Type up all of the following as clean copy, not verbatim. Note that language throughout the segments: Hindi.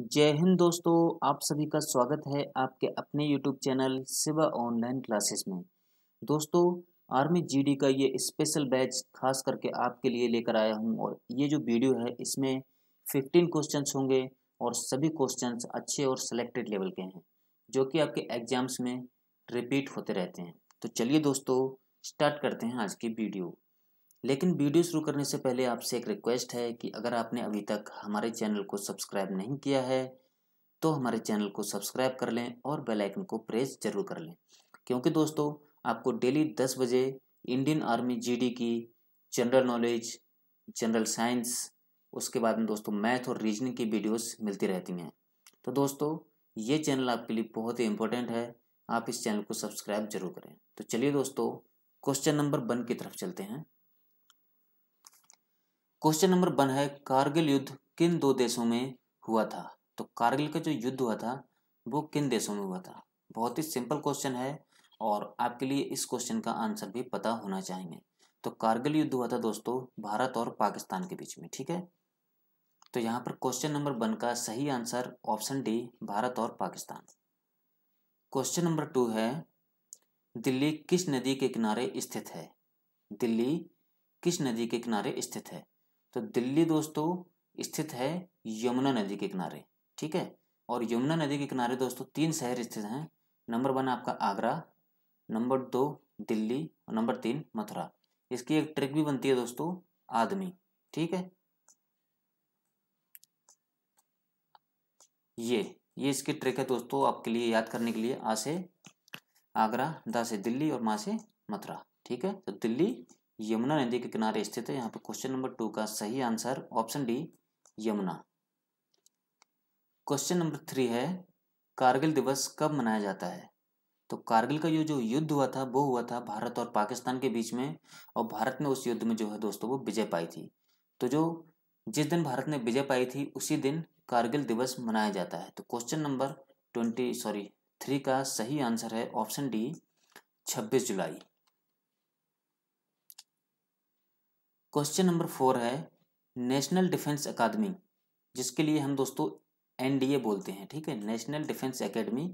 जय हिंद दोस्तों, आप सभी का स्वागत है आपके अपने YouTube channel Shiva online classes में। दोस्तों, आर्मी जीडी का ये स्पेशल बैच खास करके आपके लिए लेकर आया हूँ और ये जो वीडियो है इसमें 15 क्वेश्चंस होंगे और सभी क्वेश्चंस अच्छे और सिलेक्टेड लेवल के हैं जो कि आपके एग्जाम्स में रिपीट होते रहते हैं। तो चलिए दोस्तों, स्टार्ट करते हैं आज की वीडियो। लेकिन वीडियो शुरू करने से पहले आपसे एक रिक्वेस्ट है कि अगर आपने अभी तक हमारे चैनल को सब्सक्राइब नहीं किया है तो हमारे चैनल को सब्सक्राइब कर लें और बेल आइकन को प्रेस जरूर कर लें, क्योंकि दोस्तों आपको डेली 10 बजे इंडियन आर्मी जीडी की जनरल नॉलेज, जनरल साइंस, उसके बाद में दोस्तों मैथ और रीजनिंग की वीडियोज़ मिलती रहती हैं। तो दोस्तों ये चैनल आपके लिए बहुत ही इम्पोर्टेंट है, आप इस चैनल को सब्सक्राइब जरूर करें। तो चलिए दोस्तों, क्वेश्चन नंबर 1 की तरफ चलते हैं। क्वेश्चन नंबर 1 है, कारगिल युद्ध किन दो देशों में हुआ था? तो कारगिल का जो युद्ध हुआ था वो किन देशों में हुआ था? बहुत ही सिंपल क्वेश्चन है और आपके लिए इस क्वेश्चन का आंसर भी पता होना चाहिए। तो कारगिल युद्ध हुआ था दोस्तों भारत और पाकिस्तान के बीच में, ठीक है। तो यहाँ पर क्वेश्चन नंबर 1 का सही आंसर ऑप्शन डी, भारत और पाकिस्तान। क्वेश्चन नंबर 2 है, दिल्ली किस नदी के किनारे स्थित है? दिल्ली किस नदी के किनारे स्थित है? तो दिल्ली दोस्तों स्थित है यमुना नदी के किनारे, ठीक है। और यमुना नदी के किनारे दोस्तों 3 शहर स्थित हैं। नंबर 1 आपका आगरा, नंबर 2 दिल्ली और नंबर 3 मथुरा। इसकी एक ट्रिक भी बनती है दोस्तों, आदमी, ठीक है। ये इसकी ट्रिक है दोस्तों आपके लिए याद करने के लिए। आ से आगरा, दा से दिल्ली और माँ से मथुरा, ठीक है। तो दिल्ली यमुना नदी के किनारे स्थित है। यहाँ पर क्वेश्चन नंबर 2 का सही answer option D, Yamuna. Question number 3 है, कारगिल दिवस कब मनाया जाता है? तो कारगिल का जो युद्ध हुआ था वो हुआ था भारत और पाकिस्तान के बीच में, और भारत ने उस युद्ध में जो है दोस्तों वो विजय पाई थी। तो जो जिस दिन भारत ने विजय पाई थी उसी दिन कारगिल दिवस मनाया जाता है। तो क्वेश्चन नंबर 3 का सही आंसर है ऑप्शन डी, 26 जुलाई। क्वेश्चन नंबर 4 है, नेशनल डिफेंस एकेडमी, जिसके लिए हम दोस्तों एनडीए बोलते हैं, ठीक है। नेशनल डिफेंस एकेडमी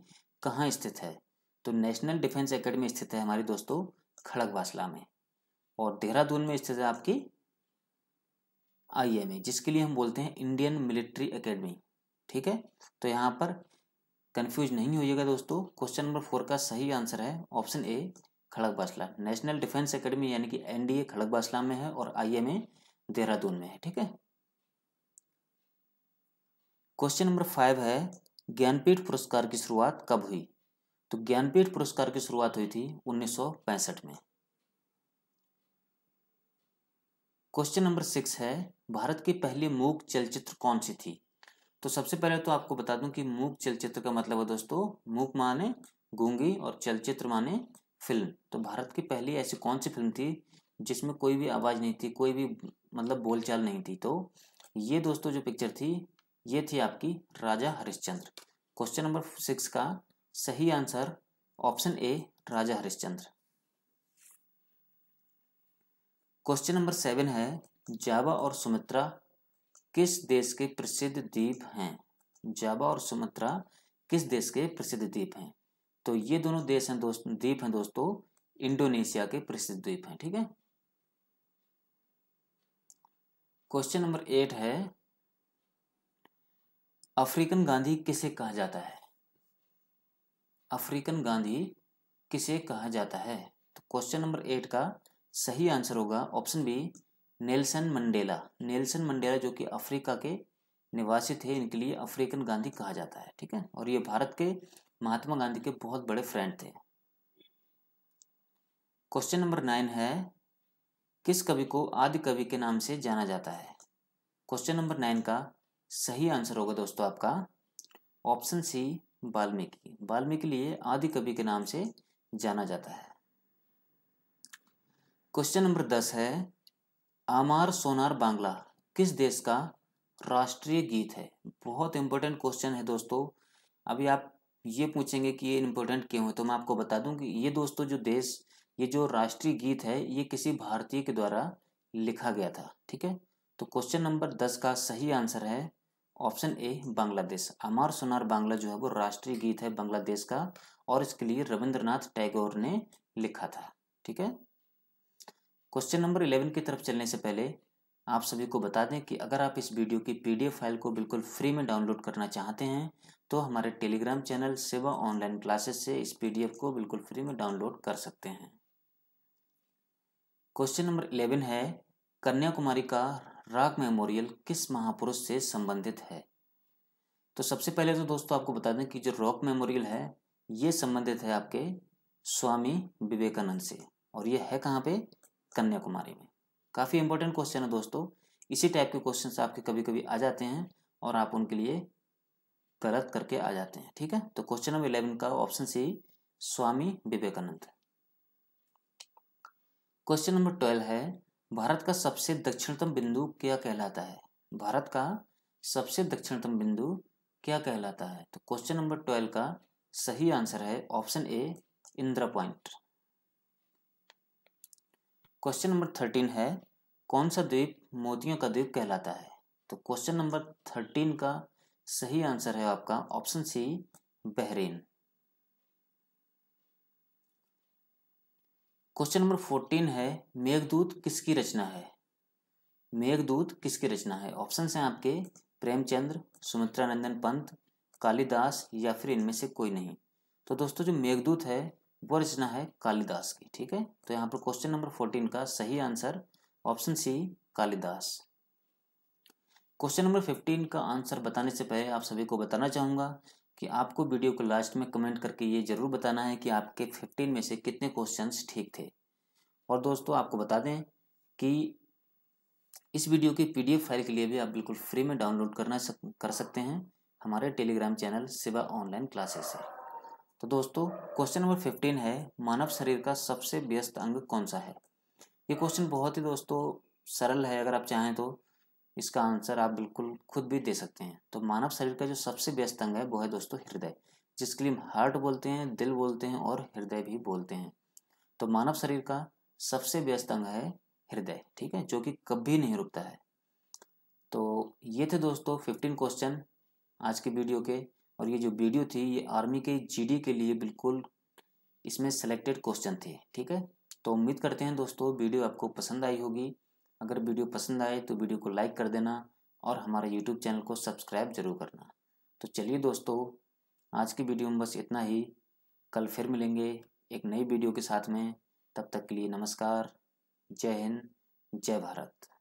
कहाँ स्थित है? तो नेशनल डिफेंस एकेडमी स्थित है हमारी दोस्तों खड़गवासला में, और देहरादून में स्थित है आपकी आईएमए, जिसके लिए हम बोलते हैं इंडियन मिलिट्री एकेडमी, ठीक है। तो यहाँ पर कन्फ्यूज नहीं होइएगा दोस्तों। क्वेश्चन नंबर 4 का सही आंसर है option A, Khadakwasla. National defence academy यानी कि एनडीए खड़गवासला में है और आईएमए देहरादून में है, ठीक है। क्वेश्चन नंबर 5 है, ज्ञानपीठ पुरस्कार की शुरुआत कब हुई? तो ज्ञानपीठ पुरस्कार की शुरुआत हुई थी 1965 में। क्वेश्चन नंबर 6 है, भारत की पहली मूक चलचित्र कौन सी थी? तो सबसे पहले तो आपको बता दूं कि मूक चलचित्र का मतलब है दोस्तों, मूक माने गूंगी और चलचित्र माने फिल्म। तो भारत की पहली ऐसी कौन सी फिल्म थी जिसमें कोई भी आवाज़ नहीं थी, कोई भी मतलब बोलचाल नहीं थी? तो ये दोस्तों जो पिक्चर थी ये थी आपकी राजा हरिश्चंद्र। क्वेश्चन नंबर 6 का सही answer option A, Raja Harishchandra. Question number 7 है, जावा और सुमित्रा किस देश के प्रसिद्ध द्वीप हैं? जावा और सुमित्रा किस देश के प्रसिद्ध द्वीप हैं? तो ये दोनों देश हैं दोस्तों, द्वीप हैं दोस्तों, इंडोनेशिया के प्रसिद्ध द्वीप हैं, ठीक है। क्वेश्चन नंबर 8 है, अफ्रीकन गांधी किसे कहा जाता है? अफ्रीकन गांधी किसे कहा जाता है? तो क्वेश्चन नंबर 8 का सही आंसर होगा option B, Nelson Mandela. Nelson Mandela जो कि अफ्रीका के निवासी थे, इनके लिए अफ्रीकन गांधी कहा जाता है, ठीक है। और ये भारत के महात्मा गांधी के बहुत बड़े फ्रेंड थे। क्वेश्चन नंबर 9 है, किस कवि को आदि कवि के नाम से जाना जाता है? क्वेश्चन नंबर 9 का सही आंसर होगा दोस्तों आपका ऑप्शन सी, बाल्मीकि। बाल्मीकि के लिए आदि कवि के नाम से जाना जाता है। क्वेश्चन नंबर 10 है, अमर सोनार बांग्ला किस देश का राष्ट्रीय गीत है? बहुत इंपॉर्टेंट क्वेश्चन है दोस्तों। अभी आप ये पूछेंगे कि ये इम्पोर्टेंट क्यों है, तो मैं आपको बता दूं कि ये दोस्तों जो देश, ये जो राष्ट्रीय गीत है ये किसी भारतीय के द्वारा लिखा गया था, ठीक है। तो क्वेश्चन नंबर 10 का सही आंसर है ऑप्शन ए बांग्लादेश। अमर सोनार बांग्ला जो है वो राष्ट्रीय गीत है बांग्लादेश का और इसके लिए रविंद्र नाथ टैगोर ने लिखा था। ठीक है, क्वेश्चन नंबर 11 की तरफ चलने से पहले आप सभी को बता दें कि अगर आप इस वीडियो की PDF फाइल को बिल्कुल फ्री में डाउनलोड करना चाहते हैं तो हमारे Telegram channel Shiva online classes से इस PDF को बिल्कुल फ्री में डाउनलोड कर सकते हैं। क्वेश्चन नंबर 11 है, कन्याकुमारी का राग मेमोरियल किस महापुरुष से संबंधित है? तो सबसे पहले तो दोस्तों आपको बता दें कि जो रॉक मेमोरियल है ये संबंधित है आपके स्वामी विवेकानंद से और ये है कहाँ पे? कन्याकुमारी में। काफ़ी इंपॉर्टेंट क्वेश्चन है दोस्तों, इसी टाइप के क्वेश्चन आपके कभी कभी आ जाते हैं और आप उनके लिए गलत करके आ जाते हैं। ठीक है, तो क्वेश्चन नंबर 11 का option C Swami Vivekananda. Question number 12 है, भारत का सबसे दक्षिणतम बिंदु क्या कहलाता है? भारत का सबसे दक्षिणतम बिंदु क्या कहलाता है? तो क्वेश्चन नंबर 12 का सही आंसर है option A Indira Point. Question number 13 है, कौन सा द्वीप मोतियों का द्वीप कहलाता है? तो क्वेश्चन नंबर 13 का सही आंसर है आपका option C Bahrain. Question number 14 है, मेघदूत किसकी रचना है? मेघदूत किसकी रचना है? ऑप्शन हैं आपके प्रेमचंद्र, सुमित्रानंदन पंत, कालिदास या फिर इनमें से कोई नहीं। तो दोस्तों जो मेघदूत है वो रचना है कालिदास की। ठीक है, तो यहाँ पर क्वेश्चन नंबर 14 का सही answer option C Kalidas. Question number 15 का आंसर बताने से पहले आप सभी को बताना चाहूँगा कि आपको वीडियो को लास्ट में कमेंट करके ये ज़रूर बताना है कि आपके 15 में से कितने क्वेश्चंस ठीक थे। और दोस्तों आपको बता दें कि इस वीडियो की PDF फाइल के लिए भी आप बिल्कुल फ्री में डाउनलोड कर सकते हैं हमारे Telegram channel Shiva online classes से। तो दोस्तों क्वेश्चन नंबर 15 है, मानव शरीर का सबसे व्यस्त अंग कौन सा है? ये क्वेश्चन बहुत ही दोस्तों सरल है, अगर आप चाहें तो इसका आंसर आप बिल्कुल खुद भी दे सकते हैं। तो मानव शरीर का जो सबसे व्यस्त अंग है वो है दोस्तों हृदय, जिसके लिए हम हार्ट बोलते हैं, दिल बोलते हैं और हृदय भी बोलते हैं। तो मानव शरीर का सबसे व्यस्त अंग है हृदय, ठीक है, जो कि कभी नहीं रुकता है। तो ये थे दोस्तों 15 क्वेश्चन आज की वीडियो के, और ये जो वीडियो थी ये आर्मी के GD के लिए बिल्कुल इसमें सेलेक्टेड क्वेश्चन थे। ठीक है, तो उम्मीद करते हैं दोस्तों वीडियो आपको पसंद आई होगी। अगर वीडियो पसंद आए तो वीडियो को लाइक कर देना और हमारे YouTube चैनल को सब्सक्राइब जरूर करना। तो चलिए दोस्तों आज की वीडियो में बस इतना ही, कल फिर मिलेंगे एक नई वीडियो के साथ में। तब तक के लिए नमस्कार, जय हिंद, जय भारत।